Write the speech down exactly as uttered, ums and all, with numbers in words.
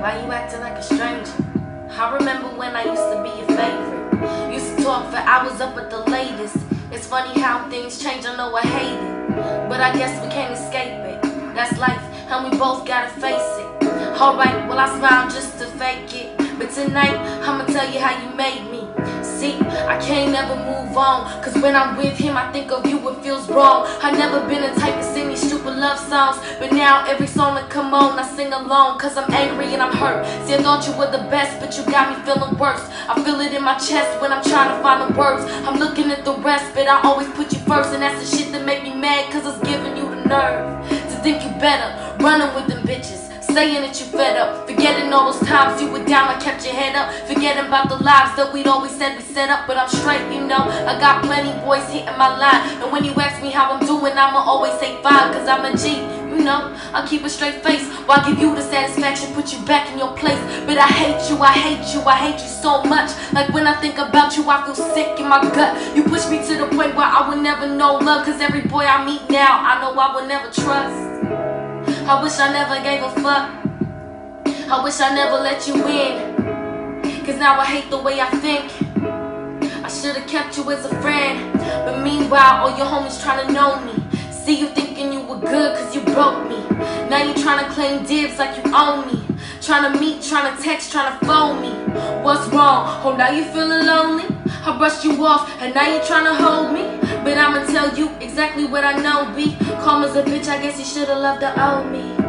Why you acting like a stranger? I remember when I used to be your favorite. Used to talk for hours up at the latest. It's funny how things change, I know I hate it, but I guess we can't escape it. That's life, and we both gotta face it. Alright, well I smile just to fake it, but tonight, I'ma tell you how you made me. See, I can't never move on, cause when I'm with him I think of you, it feels wrong. I never been the type to sing these stupid love songs, but now every song that come on I sing along, cause I'm angry and I'm hurt. See, I thought you were the best, but you got me feeling worse. I feel it in my chest when I'm trying to find the words. I'm looking at the rest, but I always put you first, and that's the shit that make me mad, cause it's giving you the nerve to think you better, running with them bitches, saying that you fed up, forgetting all those times you were down, I kept your head up, forgetting about the lives that we'd always said we set up. But I'm straight, you know, I got plenty boys hitting my line, and when you ask me how I'm doing, I'ma always say fine, cause I'm a G, you know, I'll keep a straight face, while give you the satisfaction, put you back in your place. But I hate you, I hate you, I hate you so much, like when I think about you I feel sick in my gut. You push me to the point where I would never know love, cause every boy I meet now, I know I will never trust. I wish I never gave a fuck. I wish I never let you in, cause now I hate the way I think. I should've kept you as a friend, but meanwhile all your homies tryna know me. See, you thinking you were good cause you broke me. Now you tryna claim dibs like you own me. Tryna meet, tryna text, tryna phone me. What's wrong? Oh, now you feeling lonely? I brushed you off and now you tryna hold me. But I'ma tell you exactly what I know, B. Calm as a bitch, I guess you should've loved the old me.